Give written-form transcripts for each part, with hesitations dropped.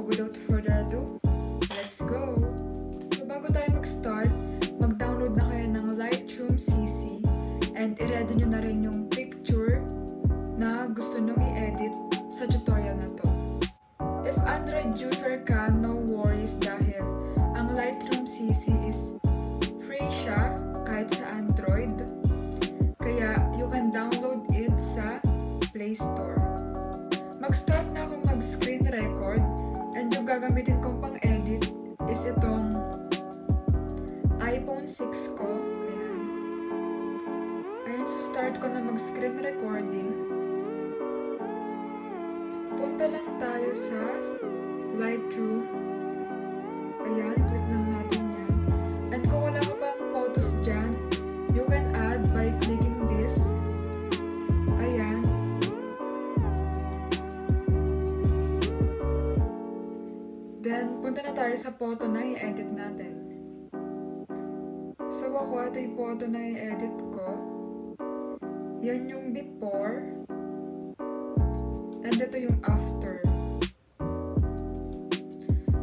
So without further ado, let's go! So bago tayo mag-start, mag-download na kayo ng Lightroom CC and i-ready nyo na rin yung picture na gusto nyong i-edit sa tutorial na to. If Android user ka, no worries dahil ang Lightroom CC is free siya kahit sa Android, kaya you can download it sa Play Store. Mag-start na akong mag-screen record and yung gagamitin kong pang-edit is itong iPhone 6 ko. Ayan. Ayan, so start ko na mag-screen recording. Punta lang tayo sa Lightroom. Ayan, click lang natin yan. And kung wala ka pang photos dyan, you can add by clicking this. Ayan. Then, punta na tayo sa photo na i-edit natin. So, ako ito yung photo na i-edit ko. Yan yung before. And ito yung after.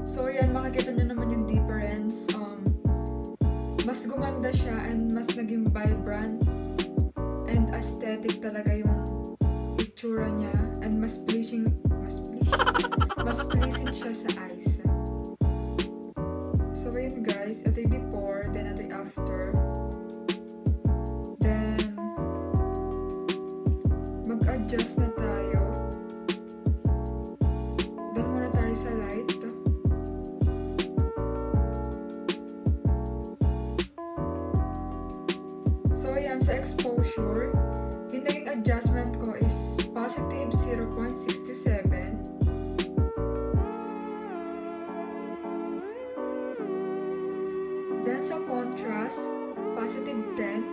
So, yan. Makikita nyo naman yung difference. Mas gumanda siya and mas naging vibrant. And aesthetic talaga yung itsura niya. And mas pleasing. Mas pleasing siya sa eyes. So, wait guys. Ito yung before, then ito yung after. Then, mag-adjust na tayo. Doon muna tayo sa light. So, ayan. Sa exposure, yung naging adjustment ko is positive 0.67. Then sa contrast, positive 10. Then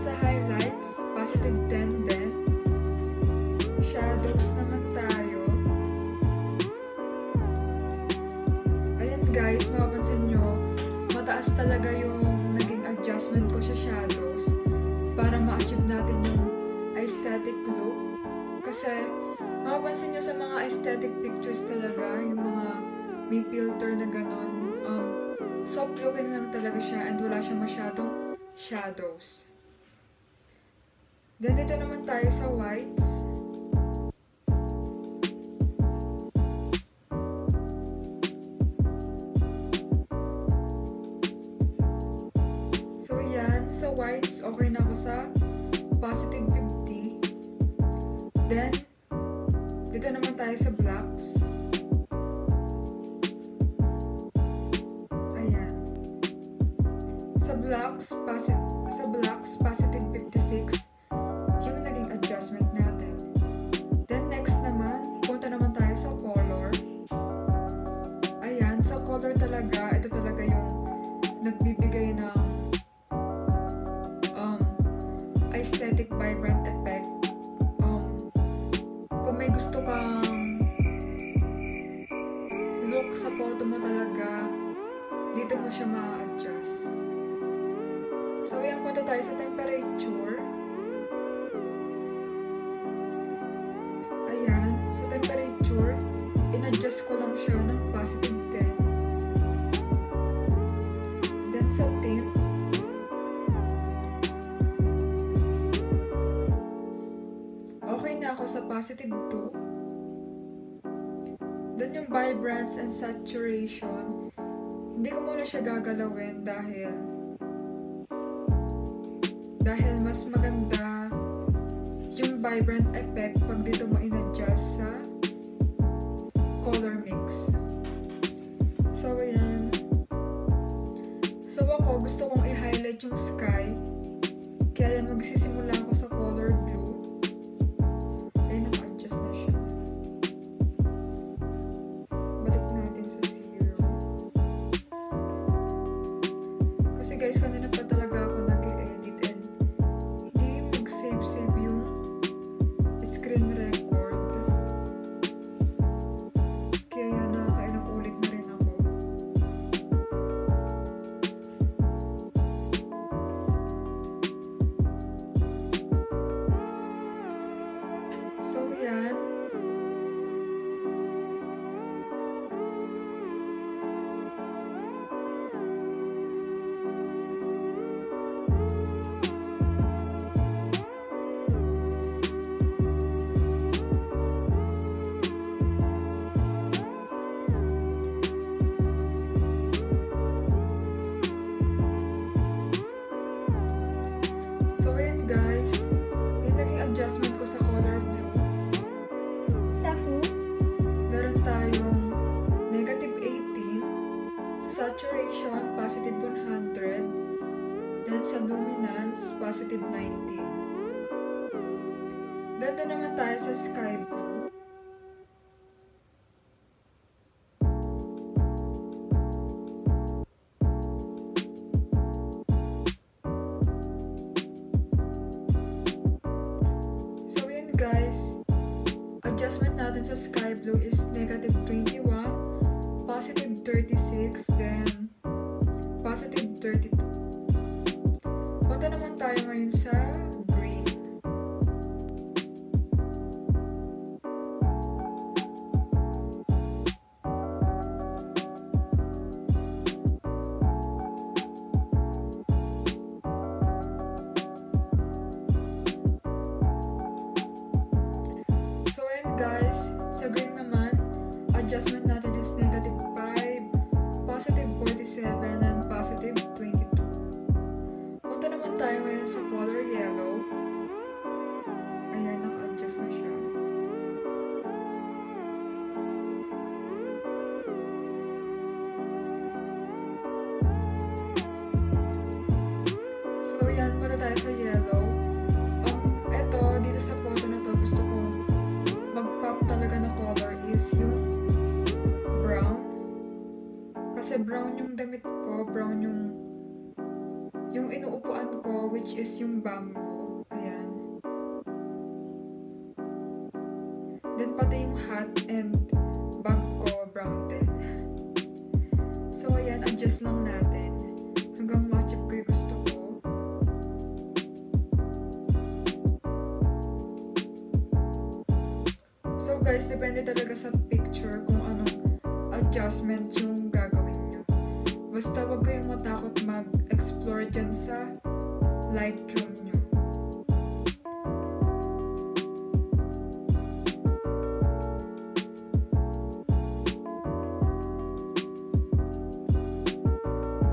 sa highlights, positive 10 din. Shadows naman tayo. Ayan guys, mapapansin nyo, mataas talaga yung naging adjustment ko sa shadows. Para ma-achieve natin yung aesthetic look. Kasi, makapansin nyo sa mga aesthetic pictures talaga, yung mga may filter na ganon, soft looking lang talaga siya and wala siya masyadong shadows. Then, dito naman tayo sa whites. Sa whites, okay na ako sa positive 50. Then, dito naman tayo sa blacks. Ayan. Sa blacks, positive 56. Yung naging adjustment natin. Then, next naman, punta naman tayo sa color. Ayan. Sa color talaga, ito talaga yung nagbibigay ng aesthetic vibrant effect. Kung may gusto kang look sa photo mo talaga, dito mo siya ma-adjust. So, ayan, punta tayo sa temperature. Ayan, sa temperature, in-adjust ko lang siya ng positive 10. Then, sa tint, ako sa positive 2. Then yung vibrance and saturation, hindi ko muna siya gagalawin dahil mas maganda yung vibrant effect pag dito mo in-adjust sa color mix. So, ayan. So, ako gusto kong i-highlight yung sky. Kaya yan, magsisimula ako sa color blue. Guys, kanina pa talaga ako nag-edit and hindi mag-save-save yung screen record. Kaya nakakailang ulit na rin ako. saturation, positive 100. Then sa luminance, positive 90. Dito naman tayo sa sky blue. So yun guys, adjustment natin sa sky blue is negative 21, positive 36, then positive 32. Punta naman tayo ngayon sa green. Guys, sa green naman, adjustment natin is negative 5, positive 47, and positive 22. Punta naman tayo ngayon sa color yellow. Ayan, naka-adjust na siya. So, ayan, punta tayo sa yellow. Eto, dito sa photo na to, gusto ko mag-pop talaga na color is yung brown. Kasi brown yung damit ko, brown yung inuupuan ko, which is yung bamboo. Ayan. Then pati yung hat and bag ko, brown din. So ayan, adjust lang natin hanggang ma-chip ko yung gusto ko. So guys, depende talaga sa picture kung anong adjustment yung gagawin nyo. Basta wag kayong matakot mag-explore dyan sa Lightroom nyo.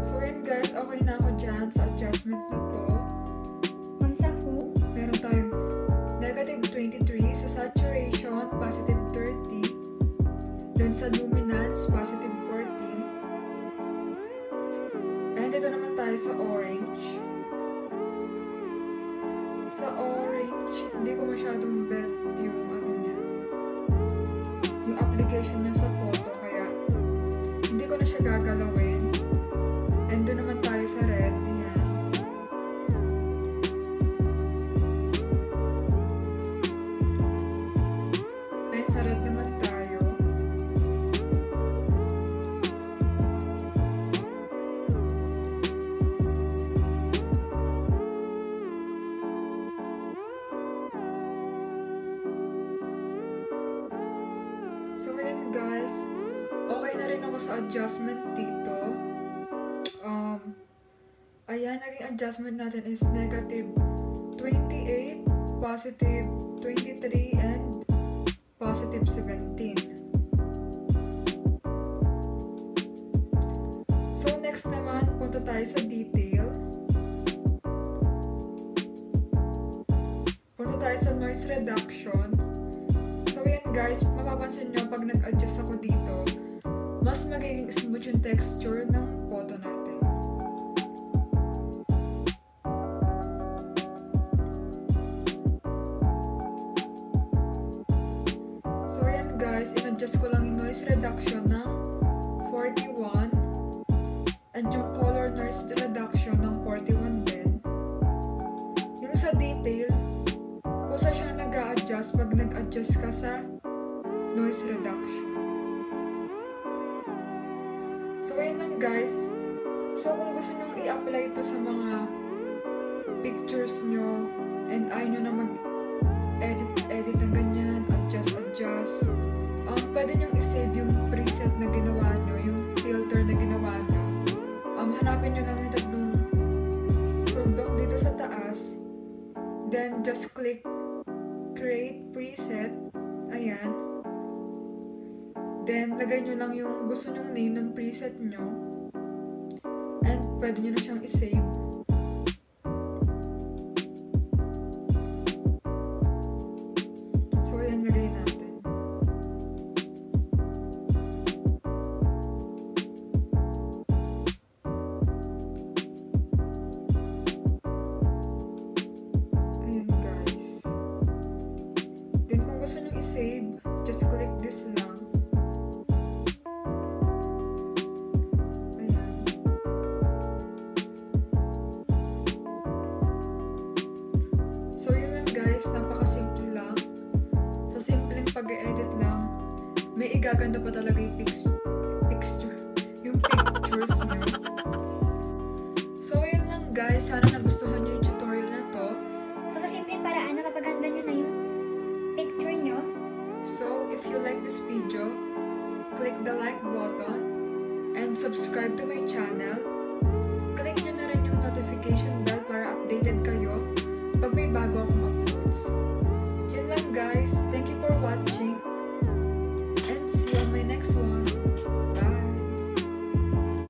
So yun guys, okay na ako dyan sa adjustment na to. Meron tayong negative 23, sa saturation, positive 30, then sa luminance, positive 14, and ito naman tayo sa orange. Sa orange, hindi ko masyadong bet yung ano niya, yung application niya sa photo, kaya hindi ko na siya gagalawin. And doon naman tayo sa red, yan. So ayan guys, okay na rin ako sa adjustment dito. Ayan, naging adjustment natin is negative 28, positive 23, and positive 17. So next naman, punta tayo sa detail. Punta tayo sa noise reduction. Guys, mapapansin nyo pag nag-adjust ako dito, mas magiging smooth yung texture ng photo natin. So ayan guys, in-adjust ko lang yung noise reduction ng 41 and yung color noise reduction ng 41 din. Yung sa detail, kusa siyang nag-a-adjust pag nag-adjust ka sa noise reduction. So ayun lang guys. So kung gusto nyo i-apply ito sa mga pictures nyo and ayaw nyo na mag-edit ng ganyan, adjust, pwede nyo i-save yung preset na ginawa nyo, yung filter na ginawa nyo. Hanapin nyo lang yung tatlong tuldok dito sa taas, then just click create preset. Ayan. Then, lagay nyo lang yung gusto nyong name ng preset nyo. And, pwede nyo na siyang isave. So, ayan, lagay natin. ganda pa talaga yung pictures niya. So, yun lang guys. Sana nagustuhan niyo yung tutorial na to. So, sa simpleng paraan, napapaganda niyo na yung picture niyo. So, if you like this video, click the like button and subscribe to my channel.